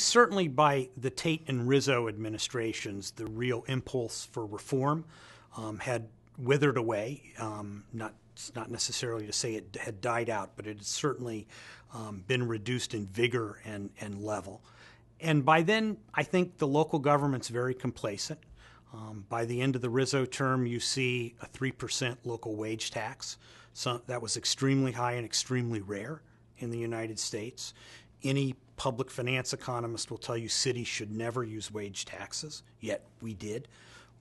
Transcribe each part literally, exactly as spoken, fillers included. certainly by the Tate and Rizzo administrations, the real impulse for reform um, had withered away. Um, not, not necessarily to say it had died out, but it had certainly um, been reduced in vigor and, and level. And by then, I think the local government's very complacent. Um, by the end of the Rizzo term, you see a three percent local wage tax. So that was extremely high and extremely rare in the United States. Any public finance economist will tell you cities should never use wage taxes, yet we did.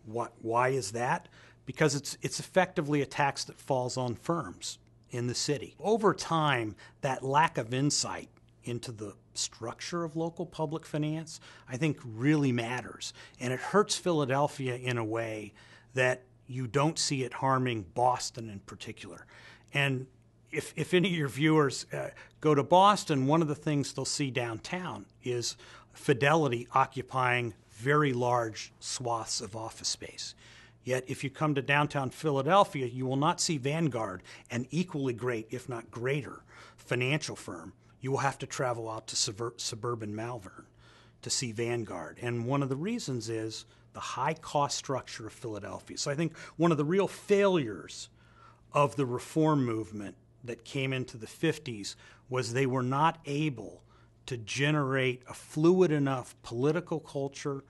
What, why is that? Because it's, it's effectively a tax that falls on firms in the city. Over time, that lack of insight into the structure of local public finance, I think really matters. And it hurts Philadelphia in a way that you don't see it harming Boston in particular. And if, if any of your viewers uh, go to Boston, one of the things they'll see downtown is Fidelity occupying very large swaths of office space. Yet if you come to downtown Philadelphia, you will not see Vanguard, an equally great, if not greater, financial firm. You will have to travel out to suburban Malvern to see Vanguard. And one of the reasons is the high cost structure of Philadelphia. So I think one of the real failures of the reform movement that came into the fifties was they were not able to generate a fluid enough political culture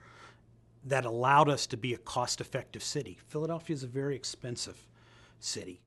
that allowed us to be a cost-effective city. Philadelphia is a very expensive city.